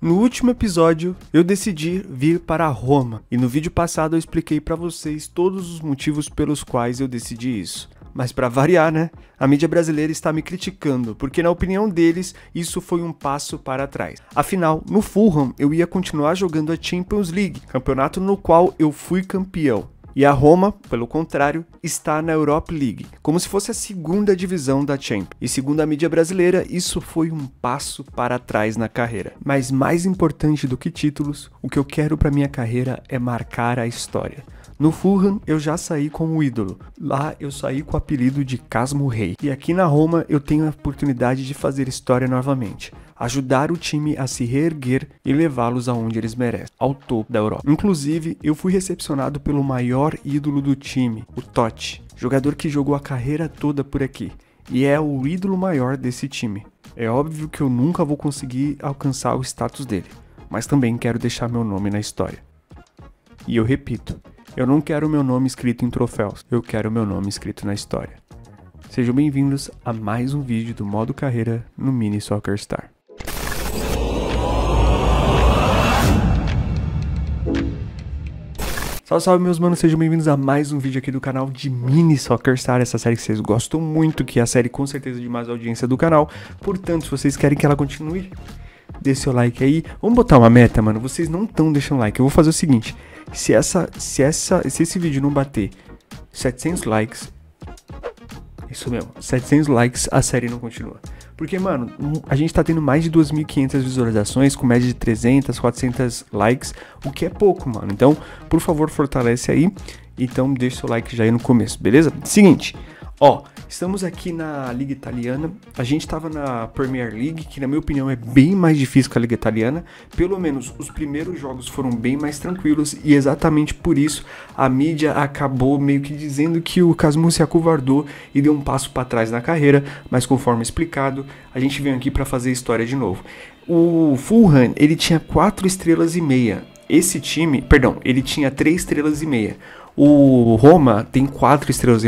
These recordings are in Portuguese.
No último episódio, eu decidi vir para Roma, e no vídeo passado eu expliquei para vocês todos os motivos pelos quais eu decidi isso. Mas para variar, né? A mídia brasileira está me criticando, porque na opinião deles, isso foi um passo para trás. Afinal, no Fulham, eu ia continuar jogando a Champions League, campeonato no qual eu fui campeão. E a Roma, pelo contrário, está na Europa League, como se fosse a segunda divisão da Champions. E segundo a mídia brasileira, isso foi um passo para trás na carreira. Mas mais importante do que títulos, o que eu quero para minha carreira é marcar a história. No Fulham, eu já saí como ídolo. Lá, eu saí com o apelido de Casmo Rei. E aqui na Roma, eu tenho a oportunidade de fazer história novamente. Ajudar o time a se reerguer e levá-los aonde eles merecem, ao topo da Europa. Inclusive, eu fui recepcionado pelo maior ídolo do time, o Totti, jogador que jogou a carreira toda por aqui, e é o ídolo maior desse time. É óbvio que eu nunca vou conseguir alcançar o status dele, mas também quero deixar meu nome na história. E eu repito, eu não quero meu nome escrito em troféus, eu quero meu nome escrito na história. Sejam bem-vindos a mais um vídeo do modo carreira no Mini Soccer Star. Salve, salve meus manos, sejam bem-vindos a mais um vídeo aqui do canal de Mini Soccer Star, essa série que vocês gostam muito, que é a série com certeza de mais audiência do canal, portanto, se vocês querem que ela continue, dê seu like aí. Vamos botar uma meta, mano, vocês não estão deixando like, eu vou fazer o seguinte, se esse vídeo não bater 700 likes, isso mesmo, 700 likes, a série não continua. Porque, mano, a gente tá tendo mais de 2.500 visualizações, com média de 300, 400 likes, o que é pouco, mano. Então, por favor, fortalece aí. Então, deixa seu like já aí no começo, beleza? Seguinte, ó, estamos aqui na Liga Italiana. A gente tava na Premier League, que na minha opinião é bem mais difícil que a Liga Italiana. Pelo menos, os primeiros jogos foram bem mais tranquilos e exatamente por isso a mídia acabou meio que dizendo que o Casmo se acovardou e deu um passo para trás na carreira, mas conforme explicado, a gente veio aqui para fazer história de novo. O Fulham, ele tinha 4,5 estrelas. Esse time, perdão, ele tinha 3,5 estrelas. O Roma tem 4,5 estrelas.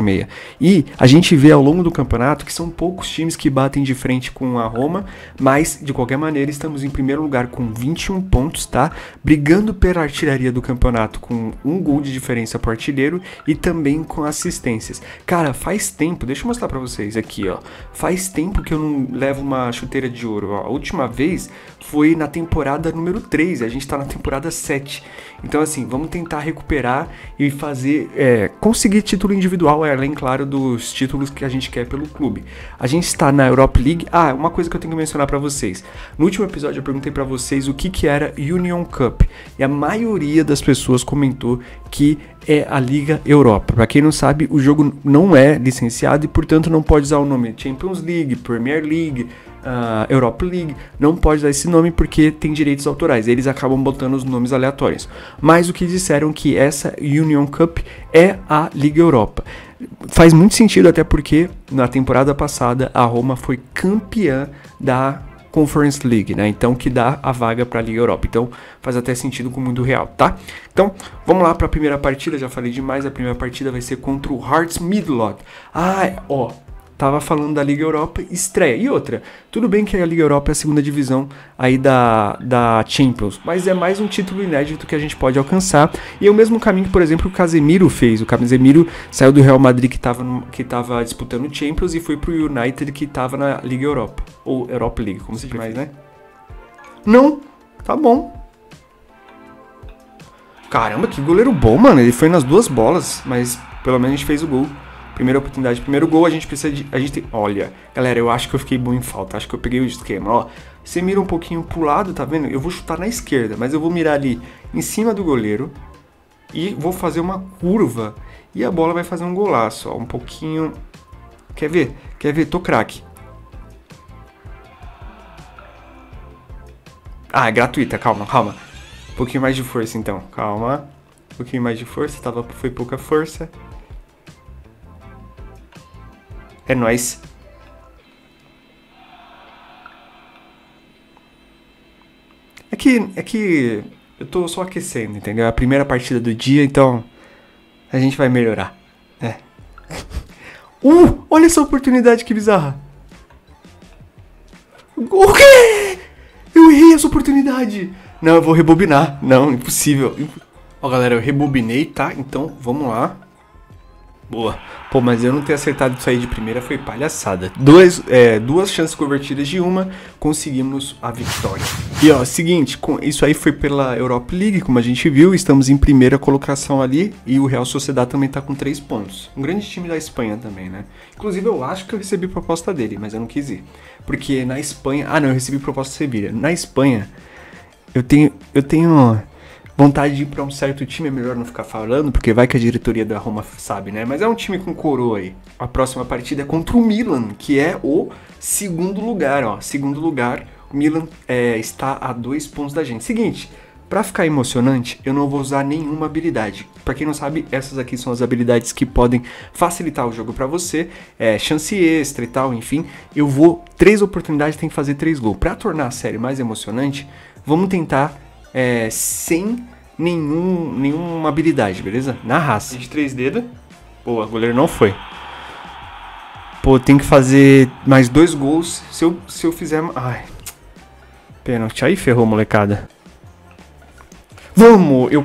E a gente vê ao longo do campeonato que são poucos times que batem de frente com a Roma, mas de qualquer maneira estamos em primeiro lugar com 21 pontos, tá? Brigando pela artilharia do campeonato com um gol de diferença pro artilheiro e também com assistências. Cara, faz tempo, deixa eu mostrar pra vocês aqui, ó. Faz tempo que eu não levo uma chuteira de ouro, ó. A última vez foi na temporada número 3, a gente tá na temporada 7. Então assim, vamos tentar recuperar e fazer conseguir título individual, além, claro, dos títulos que a gente quer pelo clube. A gente está na Europa League. Ah, uma coisa que eu tenho que mencionar para vocês. No último episódio eu perguntei para vocês o que era Union Cup. E a maioria das pessoas comentou que é a Liga Europa. Para quem não sabe, o jogo não é licenciado e, portanto, não pode usar o nome Champions League, Premier League, Europa League, não pode dar esse nome porque tem direitos autorais, eles acabam botando os nomes aleatórios, mas o que disseram que essa Union Cup é a Liga Europa. Faz muito sentido, até porque na temporada passada a Roma foi campeã da Conference League, né? Então que dá a vaga para a Liga Europa, então faz até sentido com o mundo real, tá? Então vamos lá para a primeira partida, já falei demais, a primeira partida vai ser contra o Hearts Midlock. Ah, ó, tava falando da Liga Europa, estreia. E outra, tudo bem que a Liga Europa é a segunda divisão aí da Champions, mas é mais um título inédito que a gente pode alcançar. E é o mesmo caminho que, por exemplo, o Casemiro fez. O Casemiro saiu do Real Madrid, que tava disputando Champions, e foi pro United, que tava na Liga Europa. Ou Europa League, como se diz mais, né? Não, tá bom. Caramba, que goleiro bom, mano. Ele foi nas duas bolas, mas pelo menos a gente fez o gol. Primeira oportunidade, primeiro gol, a gente precisa de... Olha, galera, eu acho que eu fiquei bom em falta, acho que eu peguei o esquema, ó. Você mira um pouquinho pro lado, tá vendo? Eu vou chutar na esquerda, mas eu vou mirar ali em cima do goleiro e vou fazer uma curva e a bola vai fazer um golaço, ó. Um pouquinho... Quer ver? Quer ver? Tô craque. Ah, é gratuita, calma, calma. Um pouquinho mais de força, então. Calma. Um pouquinho mais de força, tava... foi pouca força. É nóis. É que eu tô só aquecendo, entendeu? É a primeira partida do dia, então a gente vai melhorar. É. Olha essa oportunidade que bizarra. O quê? essa oportunidade. Não, eu vou rebobinar. Não, impossível. Ó, galera, eu rebobinei, tá? Então, vamos lá. Boa. Pô, mas eu não ter acertado isso aí de primeira foi palhaçada. Duas chances convertidas de uma, conseguimos a vitória. E ó, seguinte, isso aí foi pela Europa League, como a gente viu, estamos em primeira colocação ali e o Real Sociedad também tá com 3 pontos. Um grande time da Espanha também, né? Inclusive eu acho que eu recebi proposta dele, mas eu não quis ir. Porque na Espanha... Ah, não, eu recebi proposta do Sevilha. Na Espanha, eu tenho vontade de ir pra um certo time, é melhor não ficar falando, porque vai que a diretoria da Roma sabe, né? Mas é um time com coroa aí. A próxima partida é contra o Milan, que é o segundo lugar, ó. Segundo lugar, o Milan está a 2 pontos da gente. Seguinte, pra ficar emocionante, eu não vou usar nenhuma habilidade. Pra quem não sabe, essas aqui são as habilidades que podem facilitar o jogo pra você. É, chance extra e tal, enfim. Eu vou 3 oportunidades, tem que fazer 3 gols. Pra tornar a série mais emocionante, vamos tentar... sem nenhuma habilidade, beleza? Na raça. 23 dedos. Pô, o goleiro não foi. Pô, tem que fazer mais 2 gols. Se eu fizer... Ai. Pênalti. Aí ferrou, molecada. Vamos! Eu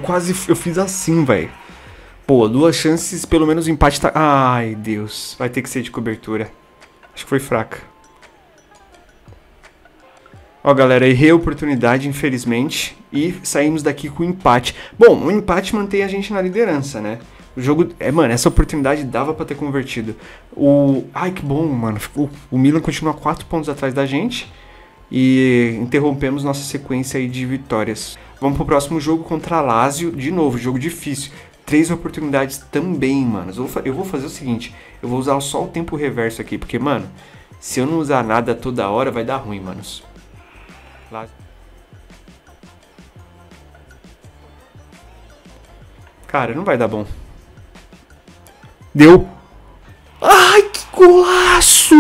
fiz assim, velho. Pô, 2 chances. Pelo menos o empate tá... Ai, Deus. Vai ter que ser de cobertura. Acho que foi fraca. Ó, galera, errei a oportunidade, infelizmente, e saímos daqui com empate. Bom, o empate mantém a gente na liderança, né? O jogo... mano, essa oportunidade dava pra ter convertido. Ai, que bom, mano. O Milan continua 4 pontos atrás da gente e interrompemos nossa sequência aí de vitórias. Vamos pro próximo jogo contra a Lazio, de novo, jogo difícil. 3 oportunidades também, mano. Eu vou fazer o seguinte, eu vou usar só o tempo reverso aqui, porque, mano, se eu não usar nada toda hora, vai dar ruim, manos. Cara, não vai dar bom. Deu. Ai, que golaço!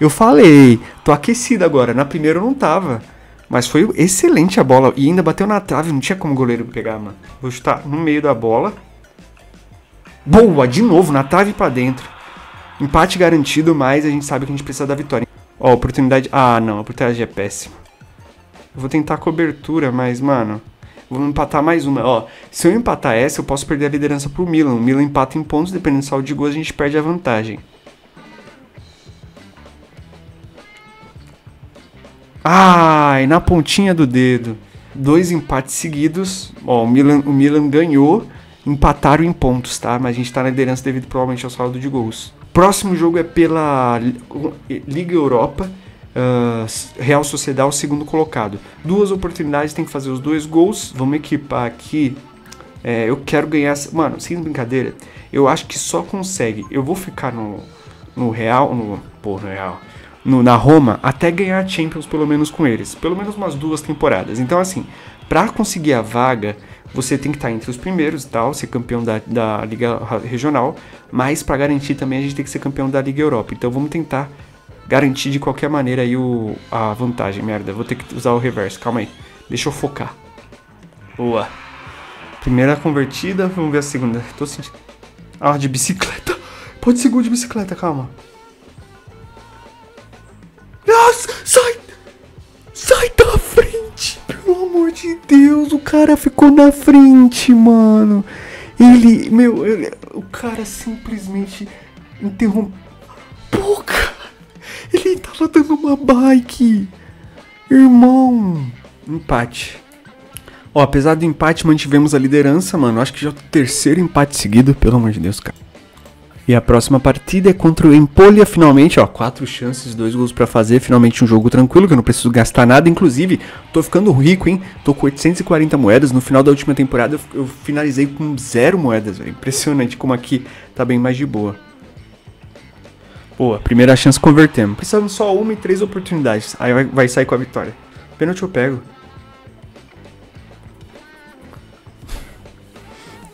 Eu falei, tô aquecido agora. Na primeira eu não tava, mas foi excelente a bola. E ainda bateu na trave, não tinha como o goleiro pegar, mano. Vou chutar no meio da bola. Boa, de novo, na trave pra dentro. Empate garantido, mas a gente sabe que a gente precisa da vitória. Ó, oportunidade... Ah, não, a oportunidade é péssima. Eu vou tentar cobertura, mas, mano... Vou empatar mais uma. Ó, se eu empatar essa, eu posso perder a liderança pro Milan. O Milan empata em pontos, dependendo do saldo de gols, a gente perde a vantagem. Ai, na pontinha do dedo. 2 empates seguidos. Ó, o Milan ganhou, empataram em pontos, tá? Mas a gente tá na liderança devido provavelmente ao saldo de gols. Próximo jogo é pela Liga Europa, Real Sociedad, o segundo colocado. 2 oportunidades, tem que fazer os 2 gols. Vamos equipar aqui. Eu quero ganhar... Mano, sem brincadeira, eu acho que só consegue... Eu vou ficar no Real... na Roma, até ganhar a Champions, pelo menos com eles. Pelo menos umas 2 temporadas. Então, assim, pra conseguir a vaga... Você tem que estar entre os primeiros e tal, ser campeão da Liga Regional, mas para garantir também a gente tem que ser campeão da Liga Europa. Então vamos tentar garantir de qualquer maneira aí a vantagem. Merda, vou ter que usar o reverso, calma aí. Deixa eu focar. Boa. Primeira convertida, vamos ver a segunda. Tô sentindo... Ah, de bicicleta. Pode ser gol de bicicleta, calma. Nossa, sai! Sai da frente, pelo amor de Deus, o cara ficou na frente, mano. O cara simplesmente interrompeu. Pô, cara, ele tava dando uma bike. Irmão, empate. Ó, apesar do empate, mantivemos a liderança, mano. Acho que já é o 3º empate seguido, pelo amor de Deus, cara. E a próxima partida é contra o Empoli, finalmente, ó, 4 chances, 2 gols pra fazer, finalmente um jogo tranquilo, que eu não preciso gastar nada, inclusive, tô ficando rico, hein, tô com 840 moedas, no final da última temporada eu finalizei com 0 moedas, velho, impressionante como aqui tá bem mais de boa. Boa, primeira chance convertemos, precisamos só uma e 3 oportunidades, aí vai sair com a vitória. Pênalti eu pego.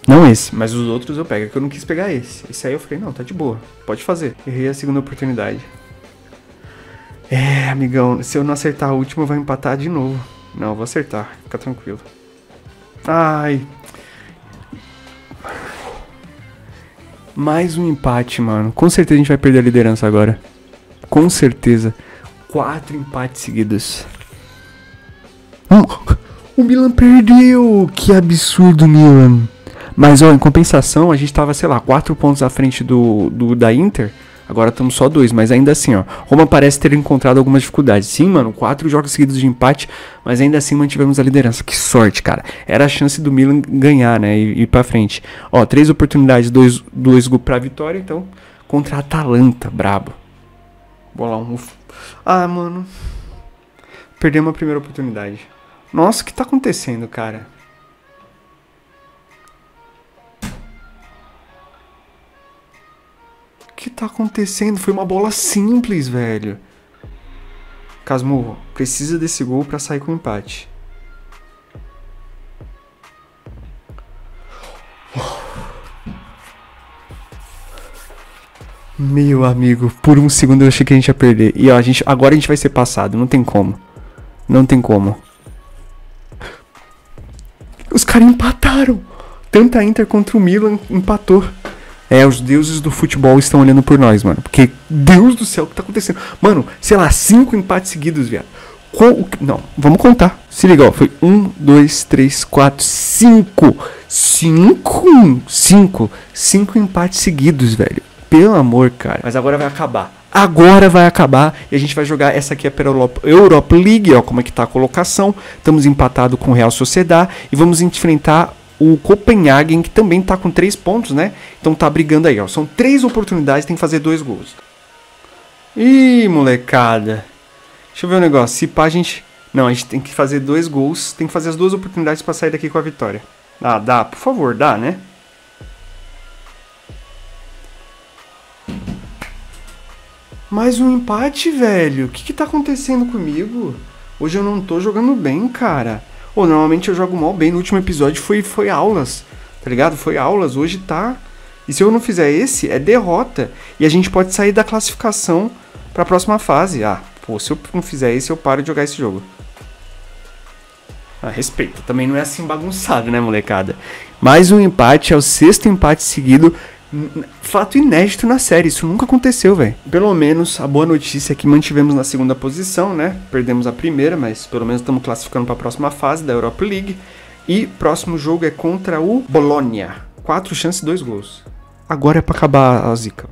Não esse, mas os outros eu pego, que eu não quis pegar esse. Esse aí eu falei, não, tá de boa, pode fazer. Errei a segunda oportunidade. É, amigão, se eu não acertar a última, eu vou empatar de novo. Não, eu vou acertar, fica tranquilo. Ai. Mais um empate, mano. Com certeza a gente vai perder a liderança agora. Com certeza. 4 empates seguidos. O Milan perdeu! Que absurdo, Milan! Mas, ó, em compensação, a gente tava, sei lá, 4 pontos à frente da Inter. Agora estamos só 2, mas ainda assim, ó. Roma parece ter encontrado algumas dificuldades. Sim, mano, 4 jogos seguidos de empate, mas ainda assim mantivemos a liderança. Que sorte, cara. Era a chance do Milan ganhar, né, e ir pra frente. Ó, 3 oportunidades, 2 gols pra vitória, então, contra a Atalanta, brabo. Bola um... Ah, mano. Perdemos a primeira oportunidade. Nossa, o que tá acontecendo, cara? O que tá acontecendo? Foi uma bola simples, velho. Casmo, precisa desse gol pra sair com empate. Meu amigo, por um segundo eu achei que a gente ia perder. E ó, agora a gente vai ser passado, não tem como. Não tem como. Os caras empataram. Tanto a Inter contra o Milan empatou. É, os deuses do futebol estão olhando por nós, mano. Porque, Deus do céu, o que tá acontecendo? Mano, sei lá, 5 empates seguidos, viado. Não, vamos contar. Se liga, ó. Foi 1, 2, 3, 4, 5. 5 empates seguidos, velho. Pelo amor, cara. Mas agora vai acabar. Agora vai acabar e a gente vai jogar essa aqui, é pela Europa League, ó, como é que tá a colocação. Estamos empatados com o Real Sociedad e vamos enfrentar o Copenhagen, que também tá com 3 pontos, né? Então tá brigando aí, ó. São 3 oportunidades, tem que fazer 2 gols. Ih, molecada. Deixa eu ver um negócio. Se pá, a gente... Não, a gente tem que fazer 2 gols, tem que fazer as 2 oportunidades pra sair daqui com a vitória. Ah, dá, por favor, dá, né? Mais um empate, velho. O que tá acontecendo comigo? Hoje eu não tô jogando bem, cara. Ou normalmente eu jogo mal bem. No último episódio foi aulas, tá ligado? Foi aulas, hoje tá... E se eu não fizer esse, é derrota. E a gente pode sair da classificação pra próxima fase. Ah, pô, se eu não fizer esse, eu paro de jogar esse jogo. Ah, respeita. Também não é assim bagunçado, né, molecada? Mais um empate, é o 6º empate seguido... Fato inédito na série, isso nunca aconteceu, velho. Pelo menos a boa notícia é que mantivemos na 2ª posição, né? Perdemos a 1ª, mas pelo menos estamos classificando para a próxima fase da Europa League. E próximo jogo é contra o Bologna. 4 chances, 2 gols. Agora é para acabar a zica.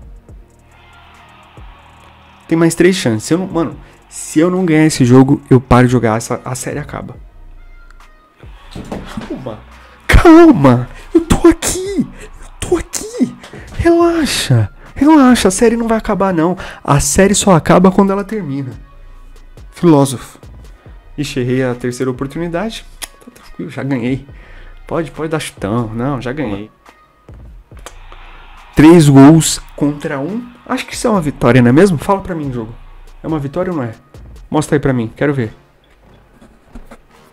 Tem mais 3 chances. Mano, se eu não ganhar esse jogo, eu paro de jogar, a série acaba. Calma, calma, eu tô aqui. Relaxa, relaxa, a série não vai acabar não. A série só acaba quando ela termina. Filósofo. Ixi, errei a 3ª oportunidade. Tá tranquilo, já ganhei. Pode dar chutão. Não, já ganhei. 3 gols contra 1. Acho que isso é uma vitória, não é mesmo? Fala pra mim, jogo. É uma vitória ou não é? Mostra aí pra mim, quero ver.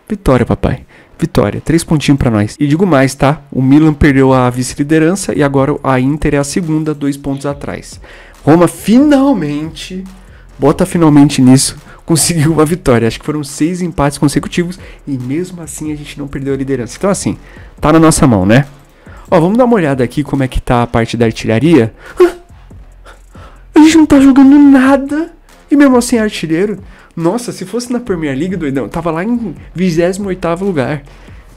Vitória, papai. Vitória, 3 pontinhos pra nós. E digo mais, tá? O Milan perdeu a vice-liderança e agora a Inter é a 2ª, 2 pontos atrás. Roma finalmente, bota finalmente nisso, conseguiu uma vitória. Acho que foram 6 empates consecutivos e mesmo assim a gente não perdeu a liderança. Então assim, tá na nossa mão, né? Ó, vamos dar uma olhada aqui como é que tá a parte da artilharia. A gente não tá jogando nada e mesmo assim é artilheiro. Nossa, se fosse na Premier League, doidão, tava lá em 28º lugar.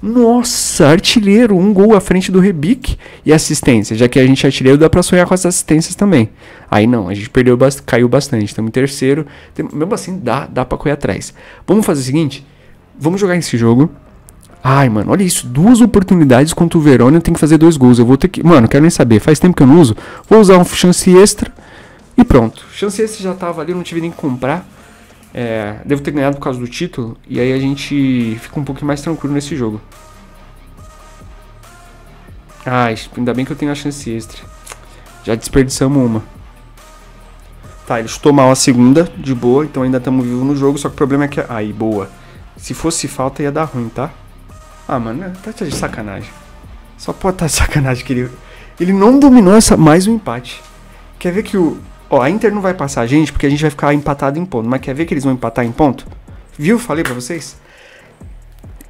Nossa, artilheiro, 1 gol à frente do Rebic e assistência. Já que a gente é artilheiro, dá pra sonhar com as assistências também. Aí não, a gente perdeu, caiu bastante, estamos em 3º. Mesmo assim, dá pra correr atrás. Vamos fazer o seguinte, vamos jogar esse jogo. Ai, mano, olha isso, 2 oportunidades contra o Verona, eu tenho que fazer 2 gols. Eu vou ter que, mano, quero nem saber, faz tempo que eu não uso. Vou usar uma chance extra e pronto. Chance extra já tava ali, eu não tive nem que comprar. É, devo ter ganhado por causa do título. E aí a gente fica um pouquinho mais tranquilo nesse jogo. Ai, ainda bem que eu tenho a chance extra. Já desperdiçamos uma. Tá, ele chutou mal a 2ª, de boa. Então ainda estamos vivos no jogo, só que o problema é que... Aí, boa. Se fosse falta ia dar ruim, tá? Ah, mano, tá de sacanagem. Só pode estar de sacanagem que ele não dominou essa... mais um empate. Quer ver que o... Ó, a Inter não vai passar a gente, porque a gente vai ficar empatado em ponto. Mas quer ver que eles vão empatar em ponto? Viu? Falei pra vocês.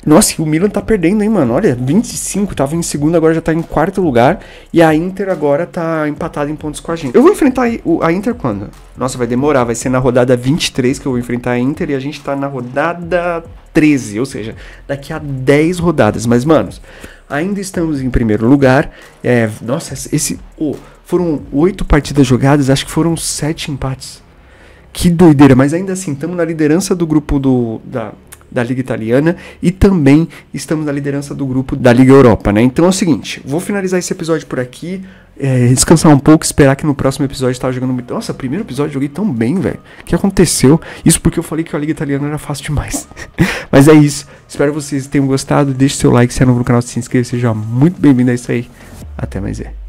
Nossa, o Milan tá perdendo, hein, mano? Olha, 25, tava em 2º, agora já tá em 4º lugar. E a Inter agora tá empatada em pontos com a gente. Eu vou enfrentar a Inter quando? Nossa, vai demorar, vai ser na rodada 23 que eu vou enfrentar a Inter. E a gente tá na rodada 13, ou seja, daqui a 10 rodadas. Mas, manos, ainda estamos em primeiro lugar. É, nossa, foram 8 partidas jogadas, acho que foram 7 empates. Que doideira, mas ainda assim, estamos na liderança do grupo da Liga Italiana e também estamos na liderança do grupo da Liga Europa, né? Então é o seguinte, vou finalizar esse episódio por aqui, descansar um pouco, esperar que no próximo episódio eu tava jogando muito... Nossa, primeiro episódio eu joguei tão bem, velho. O que aconteceu? Isso porque eu falei que a Liga Italiana era fácil demais. Mas é isso, espero que vocês tenham gostado, deixe seu like, se é novo no canal, se inscreva, seja muito bem-vindo, é isso aí. Até mais.